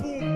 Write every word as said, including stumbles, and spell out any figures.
boom.